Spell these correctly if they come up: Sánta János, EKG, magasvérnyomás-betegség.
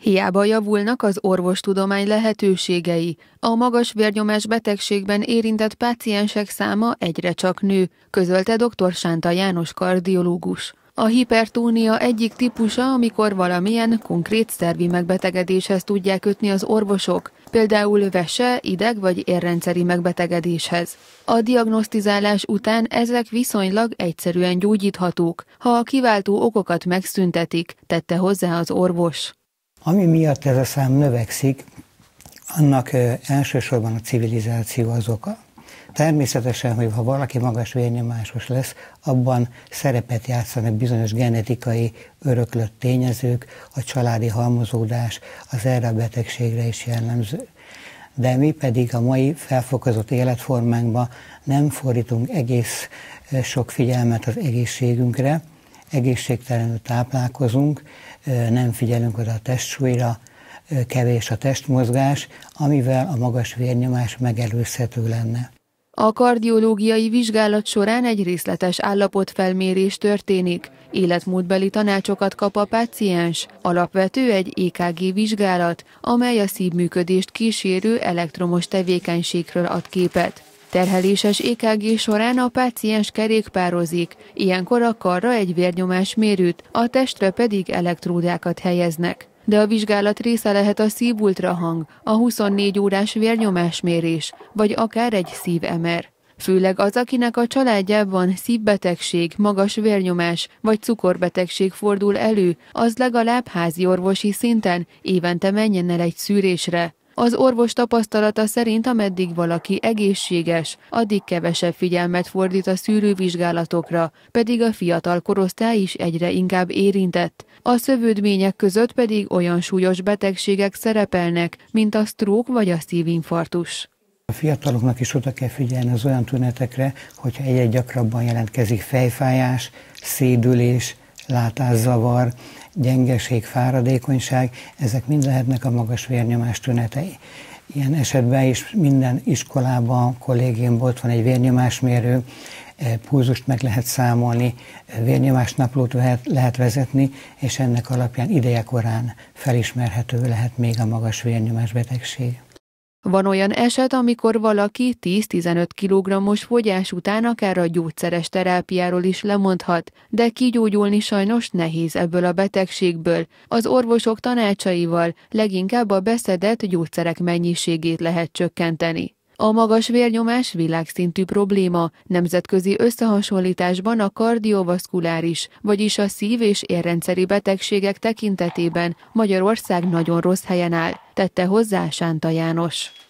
Hiába javulnak az orvostudomány lehetőségei, a magas vérnyomás betegségben érintett páciensek száma egyre csak nő, közölte dr. Sánta János kardiológus. A hipertónia egyik típusa, amikor valamilyen konkrét szervi megbetegedéshez tudják kötni az orvosok, például vese, ideg- vagy érrendszeri megbetegedéshez. A diagnosztizálás után ezek viszonylag egyszerűen gyógyíthatók, ha a kiváltó okokat megszüntetik, tette hozzá az orvos. Ami miatt ez a szám növekszik, annak elsősorban a civilizáció az oka. Természetesen, hogy ha valaki magas vérnyomásos lesz, abban szerepet játszanak bizonyos genetikai öröklött tényezők, a családi halmozódás az erre a betegségre is jellemző. De mi pedig a mai felfokozott életformánkban nem fordítunk egész sok figyelmet az egészségünkre, egészségtelenül táplálkozunk, nem figyelünk oda a testsúlyra, kevés a testmozgás, amivel a magas vérnyomás megelőzhető lenne. A kardiológiai vizsgálat során egy részletes állapotfelmérés történik, életmódbeli tanácsokat kap a páciens, alapvető egy EKG vizsgálat, amely a szívműködést kísérő elektromos tevékenységről ad képet. Terheléses EKG során a páciens kerékpározik, ilyenkor a karra egy vérnyomásmérőt, a testre pedig elektródákat helyeznek. De a vizsgálat része lehet a szívultrahang, a 24 órás vérnyomásmérés, vagy akár egy szív-MR. Főleg az, akinek a családjában szívbetegség, magas vérnyomás vagy cukorbetegség fordul elő, az legalább háziorvosi szinten évente menjen el egy szűrésre. Az orvos tapasztalata szerint, ameddig valaki egészséges, addig kevesebb figyelmet fordít a szűrővizsgálatokra, pedig a fiatal korosztály is egyre inkább érintett. A szövődmények között pedig olyan súlyos betegségek szerepelnek, mint a stroke vagy a szívinfarktus. A fiataloknak is oda kell figyelni az olyan tünetekre, hogyha egyre gyakrabban jelentkezik fejfájás, szédülés, látászavar, gyengeség, fáradékonyság, ezek mind lehetnek a magas vérnyomás tünetei. Ilyen esetben is minden iskolában, kollégiumban ott van egy vérnyomásmérő, pulzust meg lehet számolni, vérnyomásnaplót lehet vezetni, és ennek alapján idejekorán felismerhető lehet még a magas vérnyomás betegség. Van olyan eset, amikor valaki 10-15 kg-os fogyás után akár a gyógyszeres terápiáról is lemondhat, de kigyógyulni sajnos nehéz ebből a betegségből. Az orvosok tanácsaival leginkább a beszedett gyógyszerek mennyiségét lehet csökkenteni. A magas vérnyomás világszintű probléma, nemzetközi összehasonlításban a kardiovaszkuláris, vagyis a szív- és érrendszeri betegségek tekintetében Magyarország nagyon rossz helyen áll, tette hozzá Sánta János.